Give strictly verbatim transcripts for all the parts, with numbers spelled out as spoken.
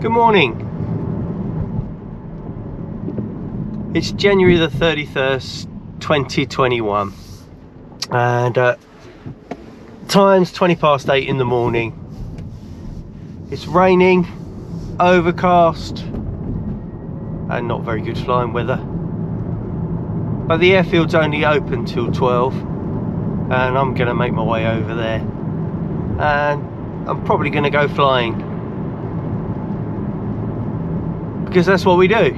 Good morning. It's January the thirty-first, twenty twenty-one, and uh, time's twenty past eight in the morning. It's raining, overcast, and not very good flying weather. But the airfield's only open till twelve, and I'm gonna make my way over there, and I'm probably gonna go flying, because that's what we do.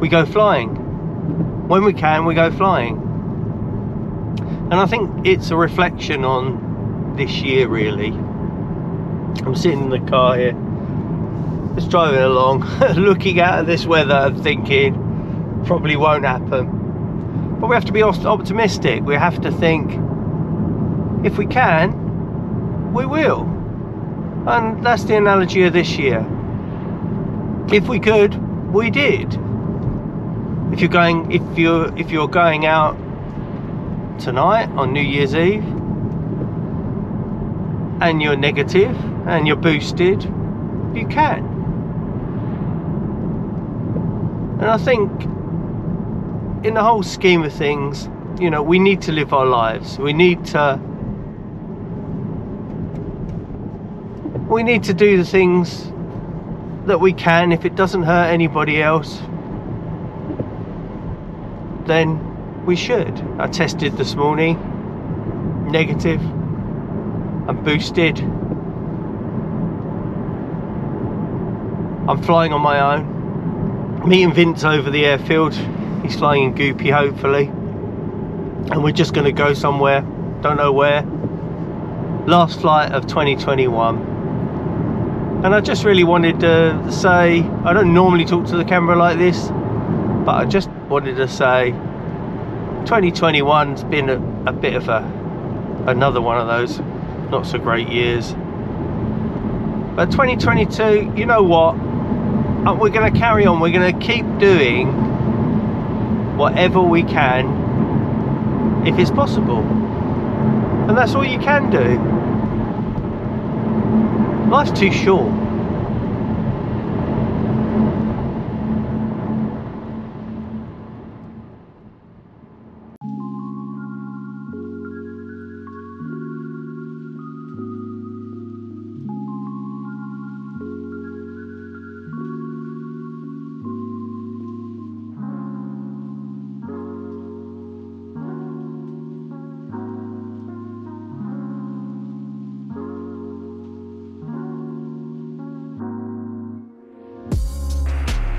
We go flying. When we can, we go flying. And I think it's a reflection on this year, really. I'm sitting in the car here, just driving along, looking out at this weather and thinking, probably won't happen. But we have to be optimistic. We have to think, if we can, we will. And that's the analogy of this year. If we could, we did. If you're going, if you're, if you're going out tonight on New Year's Eve, and you're negative and you're boosted, you can. And I think, in the whole scheme of things, you know, we need to live our lives. We need to. We need to do the things that we can. If it doesn't hurt anybody else, then we should. I tested this morning, negative, I'm boosted. I'm flying on my own. Me and Vince over the airfield. He's flying in Goopy, hopefully. And we're just gonna go somewhere, don't know where. Last flight of twenty twenty-one. And I just really wanted to say, I don't normally talk to the camera like this, but I just wanted to say twenty twenty-one's been a, a bit of a another one of those not so great years. But twenty twenty-two, you know what, we're going to carry on. We're going to keep doing whatever we can, if it's possible. And that's all you can do. Life's too short.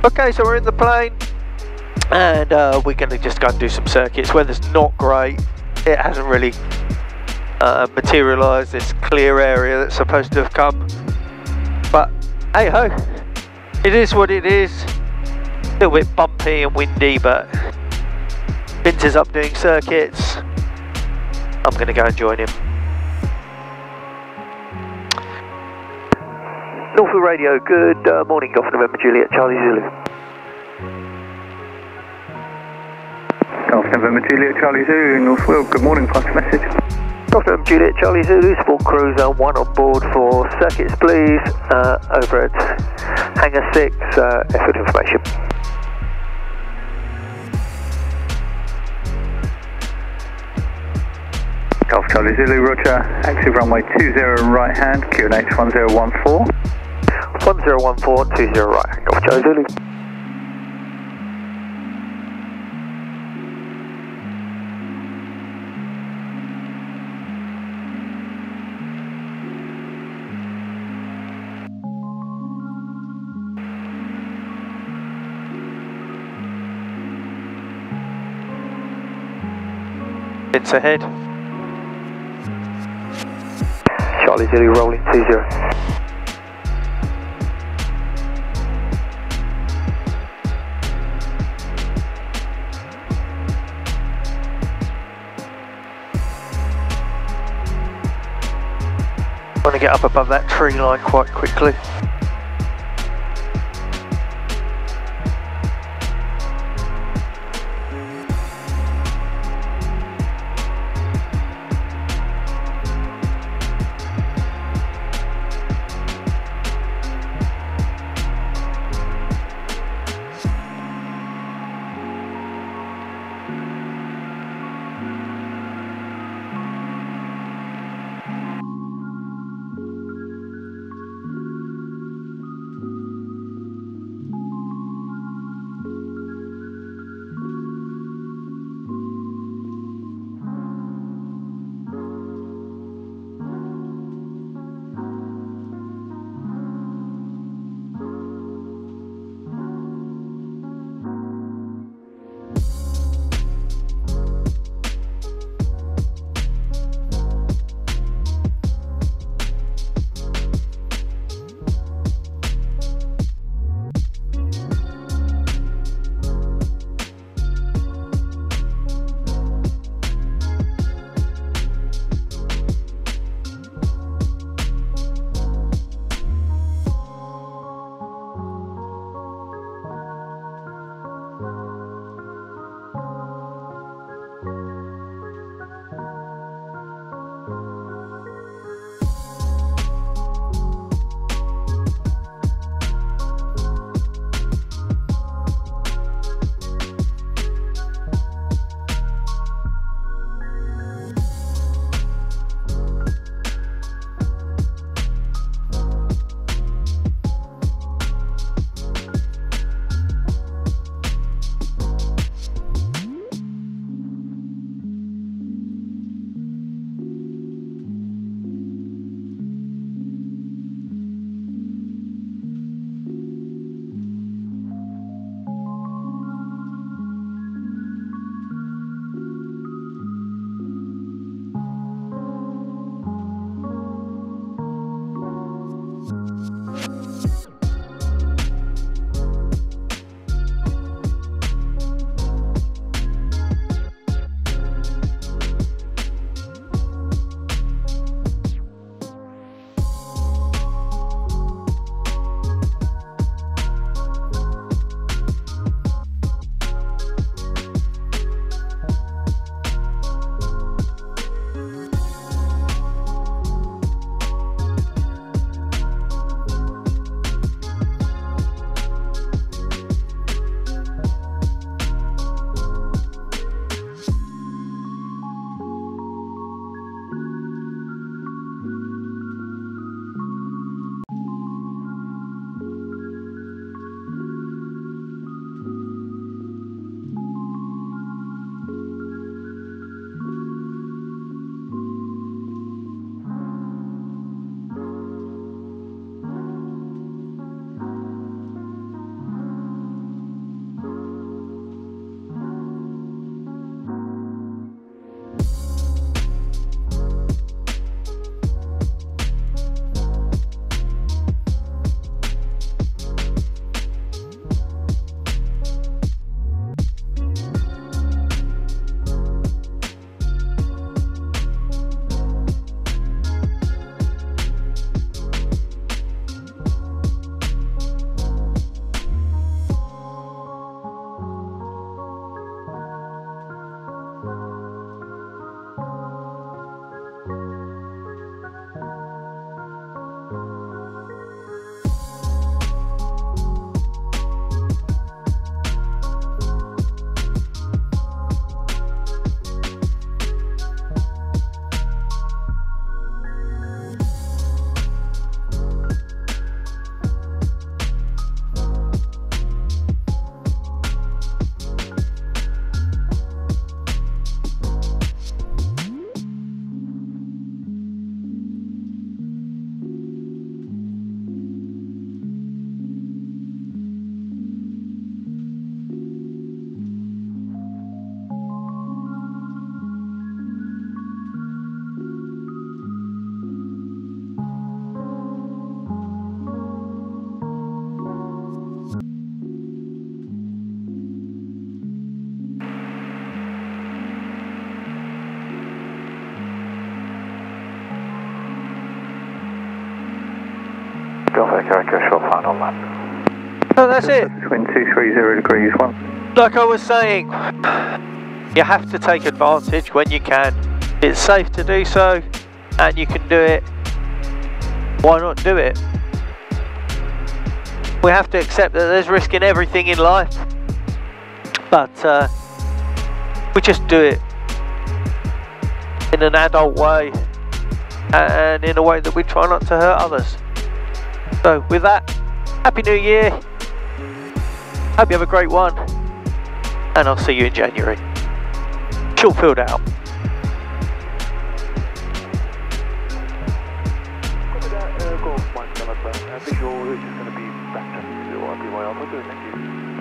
Okay, so we're in the plane, and uh, we're going to just go and do some circuits. Weather's not great, it hasn't really uh, materialised this clear area that's supposed to have come, but hey ho, it is what it is. A little bit bumpy and windy, but Vince is up doing circuits. I'm going to go and join him. Northwell Radio, good uh, morning, Gulf November Juliet Charlie Zulu. Gulf November Juliet Charlie Zulu, Northwell, good morning, pass the message. Gulf November Juliet Charlie Zulu, SportCruiser one on board for circuits, please, uh, over at Hangar six, uh, effort information. Gulf Charlie Zulu, roger, active runway two zero right hand, Q N H one zero one four. one zero one four, two zero right, Gulf Charlie Zulu. It's ahead. Charlie Zulu rolling two zero. I want to get up above that tree line quite quickly. Golf Echo Echo Short Final one. Oh, that's it. Wind two three zero degrees one. Like I was saying, you have to take advantage when you can. It's safe to do so, and you can do it. Why not do it? We have to accept that there's risk in everything in life, but uh, we just do it in an adult way and in a way that we try not to hurt others. So with that, Happy New Year, hope you have a great one, and I'll see you in January. Short Field out. Visual, which is going to be back to R P Y Alpha, thank you.